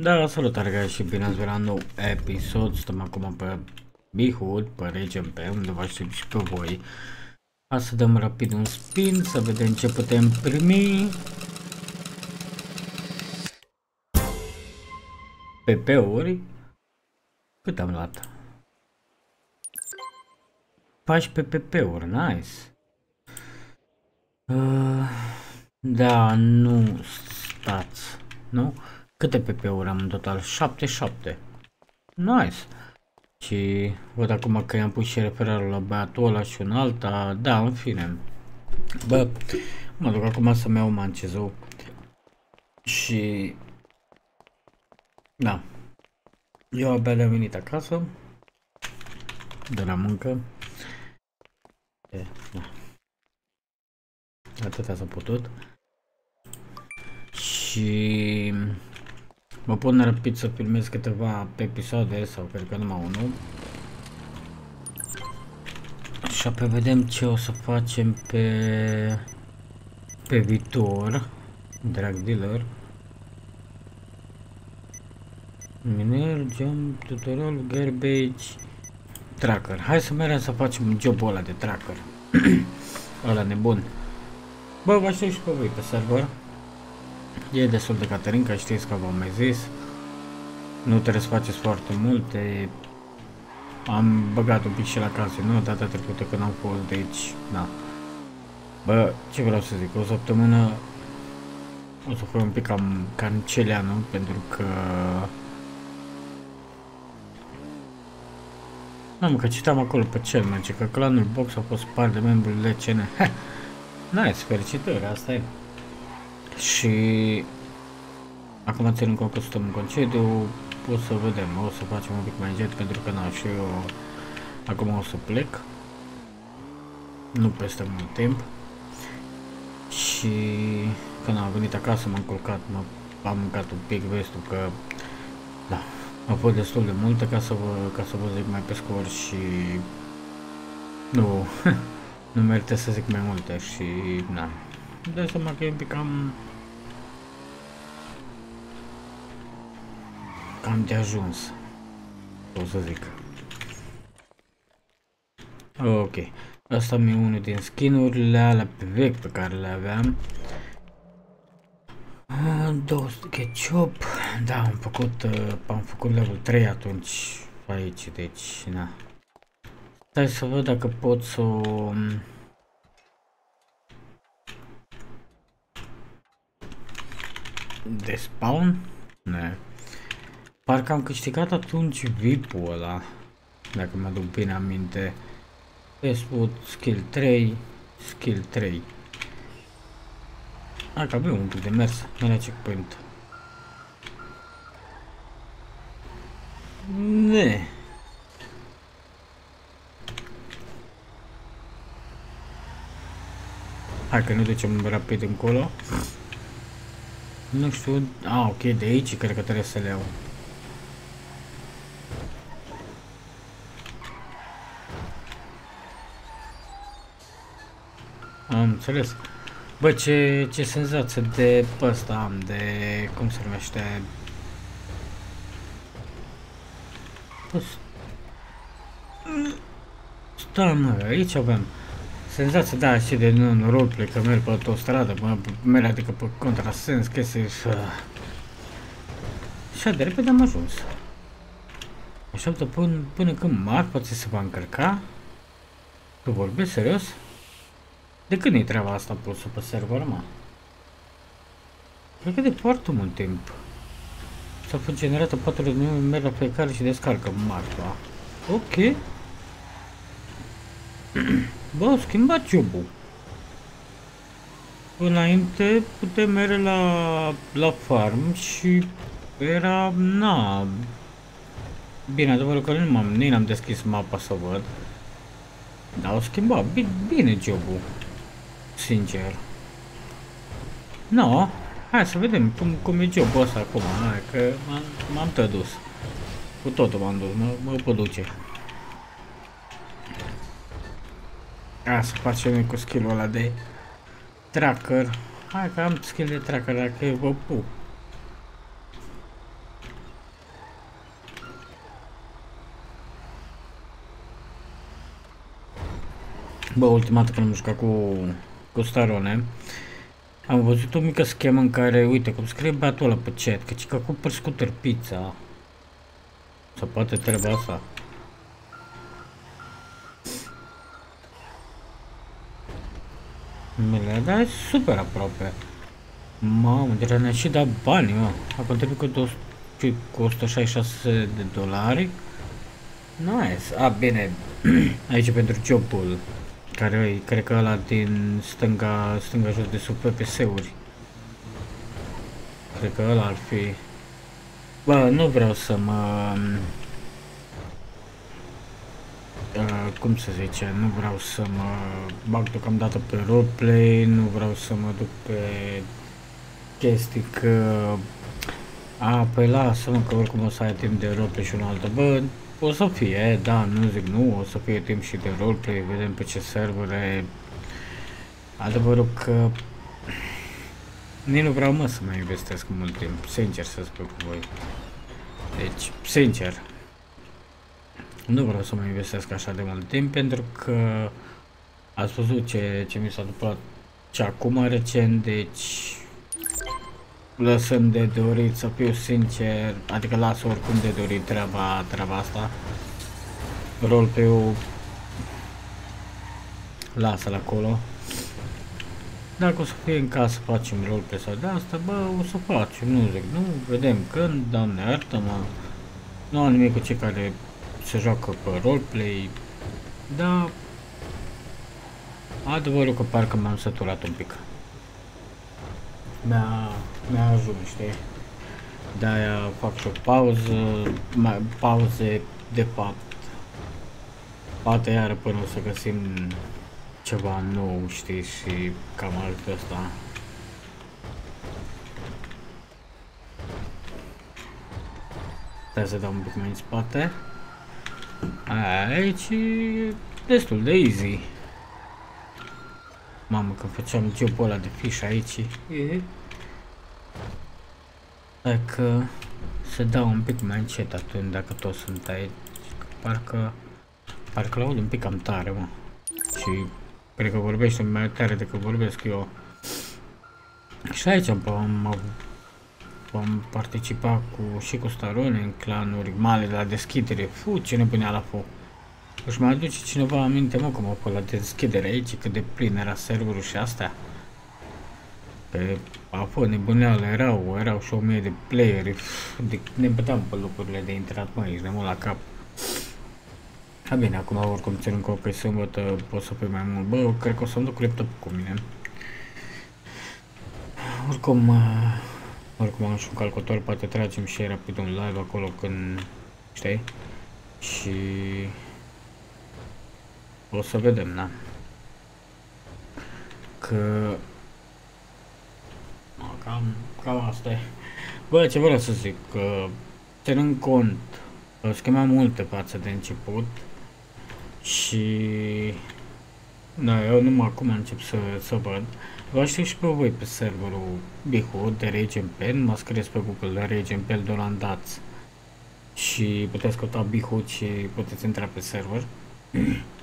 Da, salutare guys și bine ați venit la un nou episod. Stăm acum pe B-Hood, pe RageMP, unde v-aș și pe voi. Hai să dăm rapid un spin, să vedem ce putem primi. PP-uri. Cât am luat? 14 PP-uri, nice. Da, nu stați, nu? Câte PP-uri am în total? 7-7. Nice. Și văd acum că i-am pus și referarul la băiatul ăla și un alta. Da, în fine. Bă, mă duc acum să-mi iau mancezou. Și... da. Eu abia le-am venit acasă. De la muncă. E, da. Atâta s-a putut. Și... mă pun rapid să filmez câteva episoade, sau cred că numai unul. Și apoi vedem ce o să facem pe viitor. Drag dealer. Miner, jump, tutorial, garbage, tracker. Hai să mergem să facem jobul ăla de tracker. Ăla nebun. Bă, vă aștept și pe voi pe server. E destul de caterinca, știți că v-am mai zis. Nu trebuie să faceți foarte multe. Am băgat un pic și la casino data trecută când am fost, deci, na. Bă, ce vreau să zic, o săptămână o să fiu un pic cam celeanu, pentru că... n-am, că citam acolo pe cel merge, că clanul Box a fost par de membru de CN. Nice, fericitări, asta e. Și acum țin încă că stăm în concediu, o să vedem, o să facem un pic mai jet, pentru că na, și eu acum o să plec, nu peste mult timp, și când am venit acasă m-am culcat, am mâncat un pic vestul, că da, a fost destul de multă ca să vă zic mai pe scurt și nu merită să zic mai multe și na. Dă seama că e un pic cam de ajuns, o să zic. Ok, asta mi-e unul din skin-urile alea pe vechi pe care le aveam. 200 ketchup, da, am făcut level 3 atunci aici, deci na. Stai să văd dacă pot să o... de spawn? Ne. Parcă am câștigat atunci VIP-ul ăla, dacă mă duc bine aminte. Desput, skill 3. A, că avem un pic de mers, mai la checkpoint. Ne. Hai că ne ducem rapid încolo. Nu știu, ok, de aici cred că trebuie să le iau. Am înțeles. Bă, ce senzație de ăsta am, de cum se numește? Stai, mă, aici avem. Senzația, da, și de non-roleplay, că merg pe autostradă, merg, adică pe contrasens, chestii și... așa de repede am ajuns. Așteaptă până când marfa ți se va încărca? Că vorbesc serios? De când e treaba asta pusă pe server, mă? Cred că de foarte mult timp. S-a fost generată 4 reuniuni, merg la fiecare și descarcă marfa. Ok. Bă, au schimbat jobul. Înainte putem merge la farm și era, na... bine, adevărul că nu am deschis mapa să văd. Dar au schimbat bine jobul. Sincer. No, hai să vedem cum e jobul ăsta acum, hai, că m-am tădus. Cu totul m-am dus, mă produce. A, să facem noi cu skill-ul ăla de tracker. Hai că am skill de tracker, dacă eu vă pup. Bă, ultima dată când am jucat cu Starone, am văzut o mică schemă în care, uite, cum scrie băiatul ăla pe chat, că cică cumpăr scooter pizza. Sau poate treaba asta. Mele, dar e super aproape. Mamă, deja ne-a și dat bani, mă. Acum trebuie cu 166 de dolari. Nice. A, bine. Aici pentru jobul, care cred că ăla din stânga jos de sub PPS-uri. Cred că ăla ar fi. Bă, nu vreau să mă... cum se zice, nu vreau să mă bag deocamdată pe roleplay, nu vreau să mă duc pe chestii că... A, păi lasă-mă că oricum o să ai timp de roleplay și un altă, bă, o să fie, da, nu zic nu, o să fie timp și de roleplay, vedem pe ce servere. Adevărul că... nici nu vreau, mă, să mai investesc mult timp, sincer să spun cu voi. Deci, sincer, nu vreau să mai investesc așa de mult timp, pentru că ați văzut ce mi s-a întâmplat și acum recent, deci lăsăm de dorit, să fiu sincer, adică las oricum de dorit treaba asta. Roleplay-ul lasă-l acolo. Dacă o să fie în casă, facem roleplay sau de asta, bă, o să facem, nu zic, nu, vedem când, Doamne iartă-mă, nu am nimic cu cei care se joacă pe roleplay, dar adevărul că parcă m-am săturat un pic. Mi-a ajuns, știi? De-aia fac și o pauză, pauze de fapt. Poate iară până o să găsim ceva nou, știi, și cam altfel asta. Trebuie să dau un pic mai în spate. Aici e destul de easy. Mamă, că făceam jobul ăla de fiș aici. Dacă se dau un pic mai încet atunci, dacă toți sunt aici, parcă l-aud un pic cam tare, mă. Și cred că vorbește mai tare decât vorbesc eu. Și aici am participat și cu Starone în clanuri mari de la deschidere. Fu, ce ne punea la foc. Își mai aduce cineva aminte, mă, cum a fost la deschidere aici, cât de plin era serverul și astea. Pe a fost nebuneală, erau și 1000 de playeri. Ne băteam pe locurile de intrat, mă, ești de mult la cap. A, bine, acum oricum ținând cont că e sâmbătă, pot să pui mai mult. Bă, eu cred că o să-mi duc laptopul cu mine. Oricum am și un calculator, poate tragem și rapid un live acolo când, știi? Și... o să vedem, da? Că... Cam asta e. Bă, ce vreau să zic, că ținând cont, o schimbam multe față de început și... da, eu numai acum încep să văd. Vă aștept și pe voi pe serverul B-Hood de RageMP, mă scrieți pe Google de RageMP de Olandați și puteți căuta B-Hood și puteți intra pe server.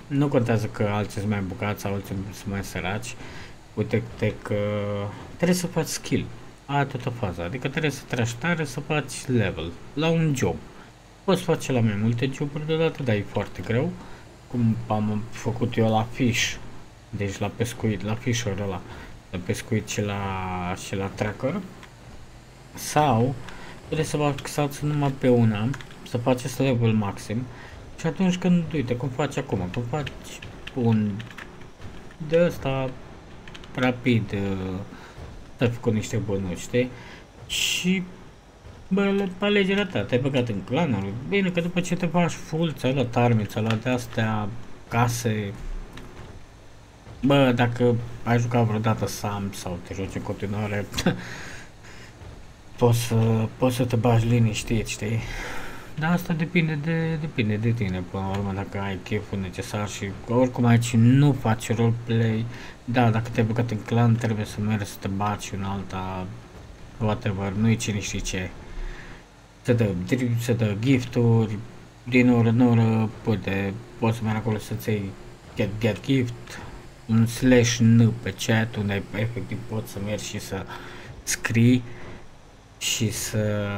Nu contează că alții sunt mai bucați sau alții sunt mai săraci. Uite-te că trebuie să faci skill, aia toată faza, adică trebuie să treci tare să faci level la un job. Poți face la mai multe joburi deodată, dar e foarte greu, cum am făcut eu la fish, deci la pescuit, la fisher ăla, la pescuit și la tracker. Sau trebuie să vă axați numai pe una, să faceți level maxim și atunci când, uite, cum faci acum, când faci un de ăsta rapid, te-ai făcut niște bănuți, știi? Și bă, alegerea ta, te-ai băgat în clanuri, bine că după ce te faci full, ți-ai luat arme, ți-ai luat de-astea, case. Bă, dacă ai jucat vreodată SAMP sau te joci în continuare, poți să te bagi liniștit, știi? Dar asta depinde de tine, până la urmă, dacă ai cheful necesar și oricum aici nu faci roleplay. Da, dacă te-ai băgat în clan, trebuie să mergi să te baci în alta, whatever, nu-i cine știe ce. Se dă gifturi, din oră în oră, poți să mergi acolo să-ți iei get gift, un /n pe chat, unde efectiv poți să mergi și să scrii și să,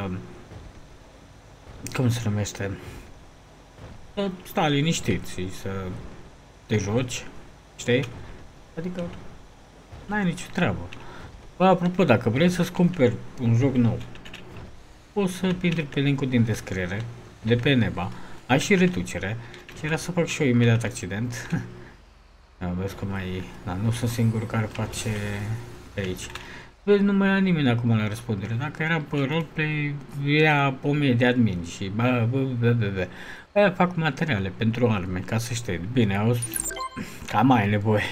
cum se numește, să stai liniștit și să te joci, știi? Adică n-ai nicio treabă. Bă, apropo, dacă vrei să-ți cumperi un joc nou, poți să intri pe linkul din descriere de pe Eneba, ai și reducere. Și era să fac și eu imediat accident. Vezi că mai... Da, nu sunt singur care face pe aici. Vezi, nu mai am nimeni acum la răspundere. Dacă era pe roleplay, era 1000 de admin și aia fac materiale pentru arme, ca să știi. Bine, o... cam ai nevoie,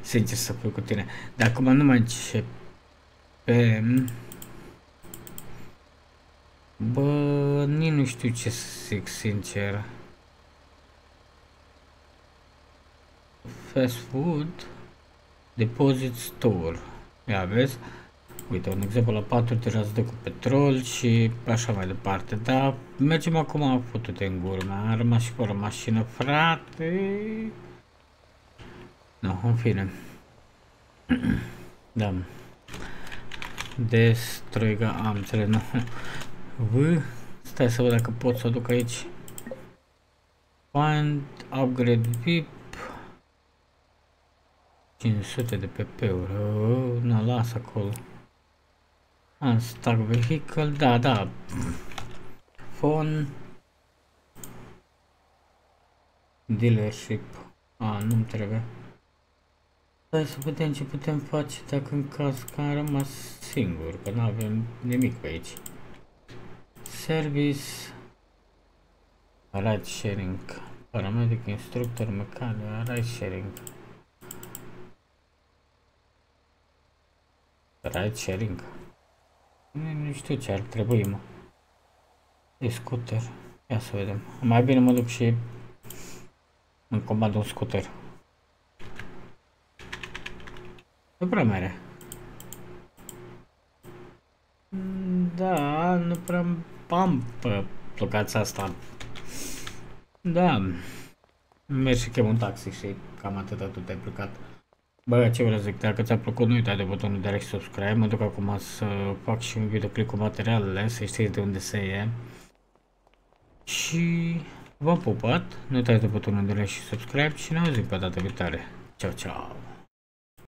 sincer să fiu cu tine. Dar acum nu mai încep pe... Bă, nici nu știu ce să zic, sincer. Fast food deposit store. Ia vezi? Uite, un exemplu la 4 tirați de cu petrol și așa mai departe. Dar mergem acum, fătute în gură, am rămas și fără mașină, frate. Nu, în fine. Da. Destroiga, am înțeles, nu. V, stai să văd dacă pot să o duc aici. Find upgrade VIP. 500 de PP-uri, na, las acolo. Unstack vehicle, da, da. Phone. Dealership. A, nu-mi trebuie. Stai să vedem ce putem face dacă în caz că am rămas singur, că n-avem nimic pe aici. Service. Ride sharing. Paramedic, instructor, mecanic, ride sharing. Ride sharing. Nu știu ce ar trebui, mă. E scooter. Ia să vedem. Mai bine mă duc și îmi comand un scooter. Nu prea mai are. Da, nu prea am pe locația asta. Da. Merg și chem un taxi și cam atâta tu te-ai plecat. Bă, ce vreau să zic, dacă ți-a plăcut, nu uita de butonul de like, subscribe, mă duc acum să fac și un videoclip cu materialele, să știți de unde se e. Și v-am pupat, nu uitați de butonul de like și subscribe și ne auzim pe data viitoare. Ciao, ciao!